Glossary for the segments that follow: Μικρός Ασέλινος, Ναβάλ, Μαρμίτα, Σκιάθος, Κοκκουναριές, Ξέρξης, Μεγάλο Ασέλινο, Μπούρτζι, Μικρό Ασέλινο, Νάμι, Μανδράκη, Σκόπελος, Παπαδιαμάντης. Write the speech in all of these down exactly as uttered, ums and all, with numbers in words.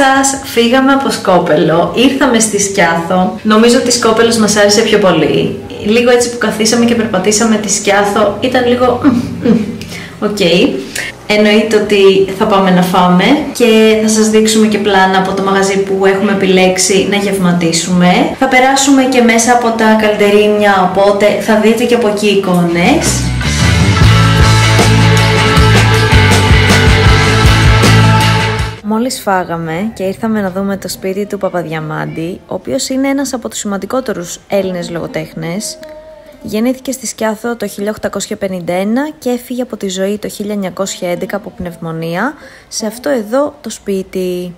σας, φύγαμε από Σκόπελο, ήρθαμε στη Σκιάθο. Νομίζω ότι η Σκόπελος μας άρεσε πιο πολύ. Λίγο έτσι που καθίσαμε και περπατήσαμε τη Σκιάθο ήταν λίγο... Οκ. Okay. Εννοείται ότι θα πάμε να φάμε και θα σας δείξουμε και πλάνα από το μαγαζί που έχουμε επιλέξει να γευματίσουμε. Θα περάσουμε και μέσα από τα καλντερίμια, οπότε θα δείτε και από εκεί εικόνες. Μόλις φάγαμε και ήρθαμε να δούμε το σπίτι του Παπαδιαμάντη, ο οποίος είναι ένας από τους σημαντικότερους Έλληνες λογοτέχνες. Γεννήθηκε στη Σκιάθο το χίλια οκτακόσια πενήντα ένα και έφυγε από τη ζωή το χίλια εννιακόσια έντεκα από πνευμονία σε αυτό εδώ το σπίτι.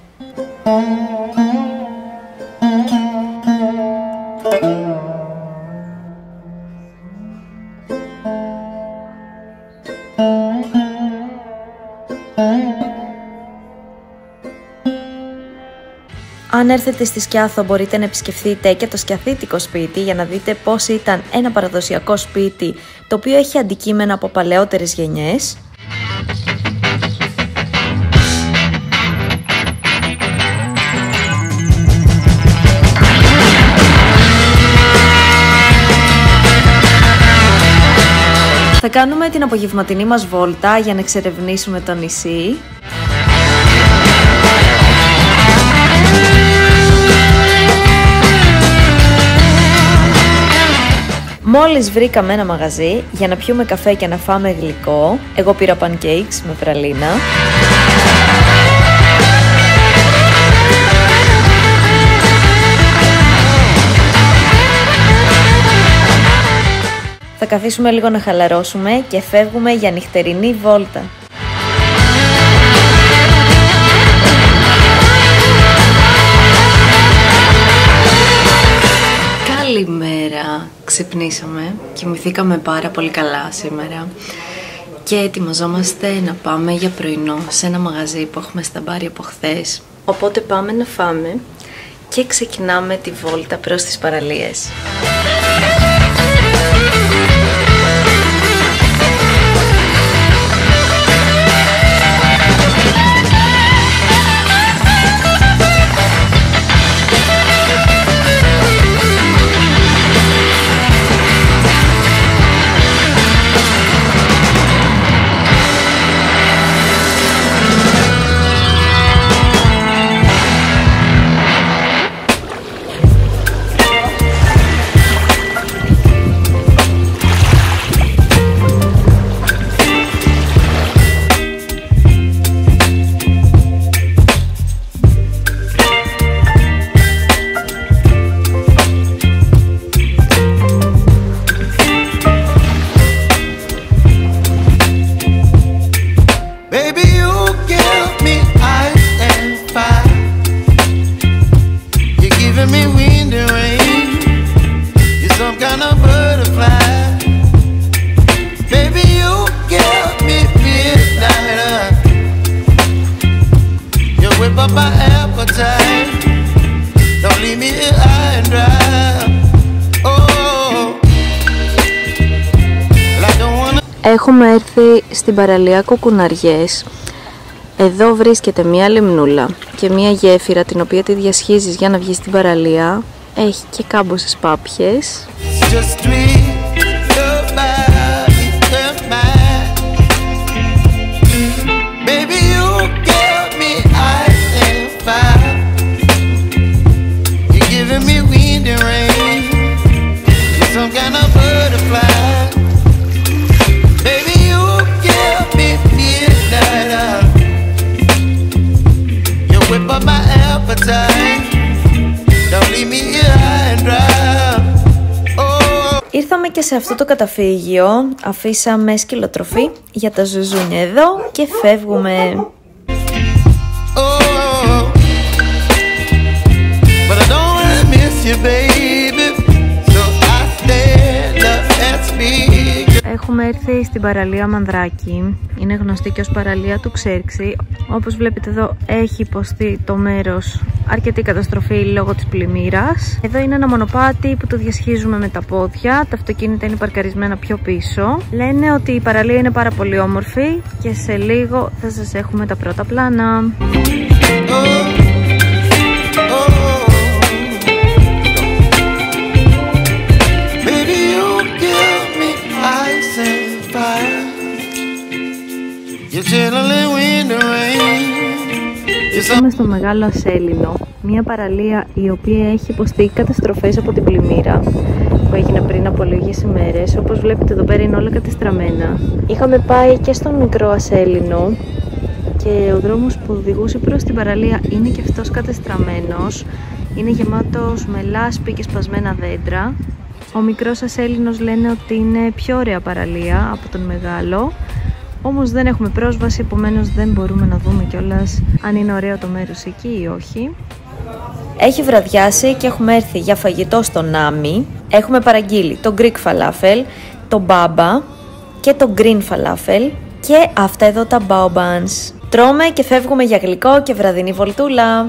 Αν έρθετε στη Σκιάθο μπορείτε να επισκεφθείτε και το σκιαθίτικο σπίτι για να δείτε πώς ήταν ένα παραδοσιακό σπίτι το οποίο έχει αντικείμενα από παλαιότερες γενιές. Θα κάνουμε την απογευματινή μας βόλτα για να εξερευνήσουμε το νησί. Μόλις βρήκαμε ένα μαγαζί για να πιούμε καφέ και να φάμε γλυκό, εγώ πήρα pancakes με πραλίνα. Θα καθίσουμε λίγο να χαλαρώσουμε και φεύγουμε για νυχτερινή βόλτα. Καλημέρα, ξυπνήσαμε, κοιμηθήκαμε πάρα πολύ καλά σήμερα και ετοιμαζόμαστε να πάμε για πρωινό σε ένα μαγαζί που έχουμε σταμπάρει από χθες. Οπότε πάμε να φάμε και ξεκινάμε τη βόλτα προς τις παραλίες. Έχουμε έρθει στην παραλία Κοκκουναριές. Εδώ βρίσκεται μία λιμνούλα και μία γέφυρα την οποία τη διασχίζεις για να βγεις στην παραλία. Έχει και κάμποσες πάπιες. Ήρθαμε και σε αυτό το καταφύγιο, αφήσαμε σκυλοτροφή για τα ζουζούνια εδώ και φεύγουμε. Έχουμε έρθει στην παραλία Μανδράκη, είναι γνωστή και ως παραλία του Ξέρξη. Όπως βλέπετε εδώ έχει υποστεί το μέρος αρκετή καταστροφή λόγω της πλημμύρας. Εδώ είναι ένα μονοπάτι που το διασχίζουμε με τα πόδια, τα αυτοκίνητα είναι παρκαρισμένα πιο πίσω. Λένε ότι η παραλία είναι πάρα πολύ όμορφη και σε λίγο θα σας έχουμε τα πρώτα πλάνα. Oh. Είμαι στο Μεγάλο Ασέλινο, μια παραλία η οποία έχει υποστεί καταστροφές από την πλημμύρα που έγινε πριν από λίγες ημέρες. Όπως βλέπετε εδώ πέρα είναι όλα κατεστραμμένα. Είχαμε πάει και στον Μικρό Ασέλινο και ο δρόμος που οδηγούσε προς την παραλία είναι και αυτός κατεστραμμένος. Είναι γεμάτος με λάσπη και σπασμένα δέντρα. Ο Μικρός Ασέλινος λένε ότι είναι πιο ωραία παραλία από τον Μεγάλο. Όμως δεν έχουμε πρόσβαση, επομένως δεν μπορούμε να δούμε κιόλας αν είναι ωραίο το μέρος εκεί ή όχι. Έχει βραδιάσει και έχουμε έρθει για φαγητό στο Νάμι. Έχουμε παραγγείλει το Greek falafel, το μπάμπα και το green falafel και αυτά εδώ τα baobans. Τρώμε και φεύγουμε για γλυκό και βραδινή βολτούλα.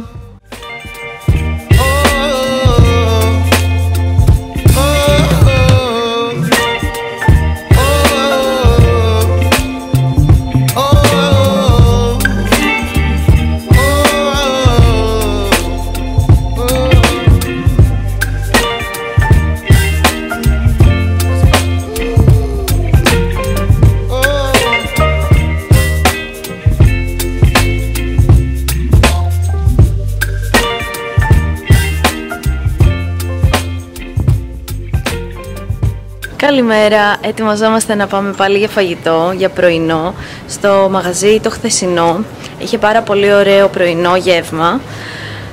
Καλημέρα, ετοιμαζόμαστε να πάμε πάλι για φαγητό, για πρωινό, στο μαγαζί το χθεσινό. Είχε πάρα πολύ ωραίο πρωινό γεύμα,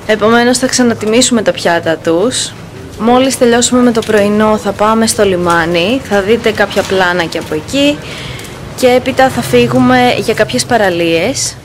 επομένως θα ξανατιμήσουμε τα πιάτα τους. Μόλις τελειώσουμε με το πρωινό θα πάμε στο λιμάνι, θα δείτε κάποια πλάνα και από εκεί και έπειτα θα φύγουμε για κάποιες παραλίες.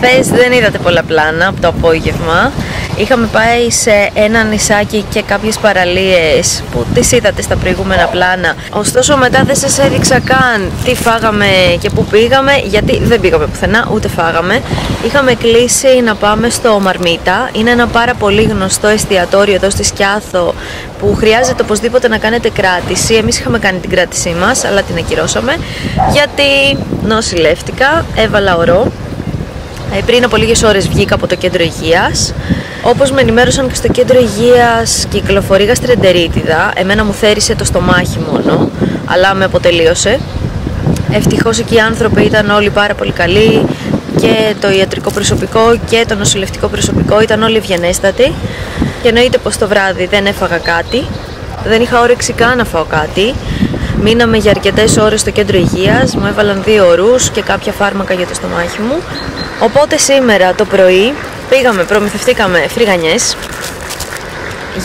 Χθες δεν είδατε πολλά πλάνα από το απόγευμα. Είχαμε πάει σε ένα νησάκι και κάποιες παραλίες που τις είδατε στα προηγούμενα πλάνα. Ωστόσο μετά δεν σας έδειξα καν τι φάγαμε και που πήγαμε, γιατί δεν πήγαμε πουθενά ούτε φάγαμε. Είχαμε κλείσει να πάμε στο Μαρμίτα. Είναι ένα πάρα πολύ γνωστό εστιατόριο εδώ στη Σκιάθο που χρειάζεται οπωσδήποτε να κάνετε κράτηση. Εμείς είχαμε κάνει την κράτησή μας αλλά την ακυρώσαμε γιατί νοσηλεύτηκα, έβαλα ωρό. Πριν από λίγες ώρες βγήκα από το κέντρο υγείας. Όπως με ενημέρωσαν και στο κέντρο υγείας κυκλοφορεί γαστρεντερίτιδα. Εμένα μου θέρισε το στομάχι μόνο, αλλά με αποτελείωσε. Ευτυχώς εκεί οι άνθρωποι ήταν όλοι πάρα πολύ καλοί, και το ιατρικό προσωπικό και το νοσηλευτικό προσωπικό ήταν όλοι ευγενέστατοι. Και εννοείται πως το βράδυ δεν έφαγα κάτι, δεν είχα όρεξη καν να φάω κάτι. Μείναμε για αρκετές ώρες στο κέντρο υγείας, μου έβαλαν δύο ωρούς και κάποια φάρμακα για το στομάχι μου. Οπότε σήμερα το πρωί πήγαμε, προμηθευτήκαμε φρυγανιές,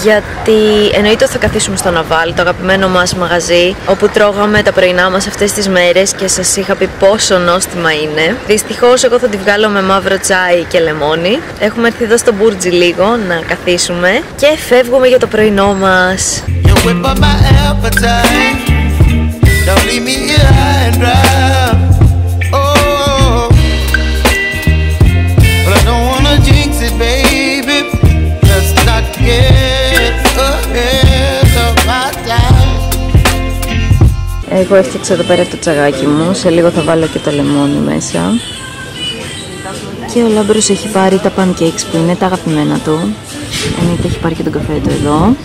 γιατί εννοείται θα καθίσουμε στο Ναβάλ, το αγαπημένο μας μαγαζί, όπου τρώγαμε τα πρωινά μας αυτές τις μέρες και σας είχα πει πόσο νόστιμα είναι. Δυστυχώς εγώ θα τη βγάλω με μαύρο τσάι και λεμόνι. Έχουμε έρθει εδώ στο Μπούρτζι λίγο να καθίσουμε και φεύγουμε για το πρωινό μας. Εγώ έφτιαξα εδώ πέρα το τσαγάκι μου, σε λίγο θα βάλω και το λεμόνι μέσα. Και ο Λάμπρος έχει πάρει τα pancakes που είναι τα αγαπημένα του. Εννοείται έχει πάρει και τον καφέ του εδώ.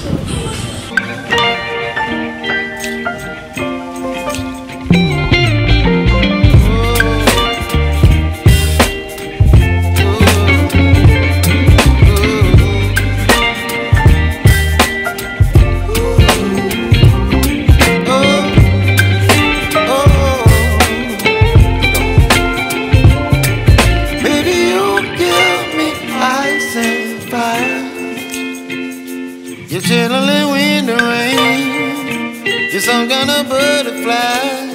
You're chilling in the rain. You're some kind of butterfly.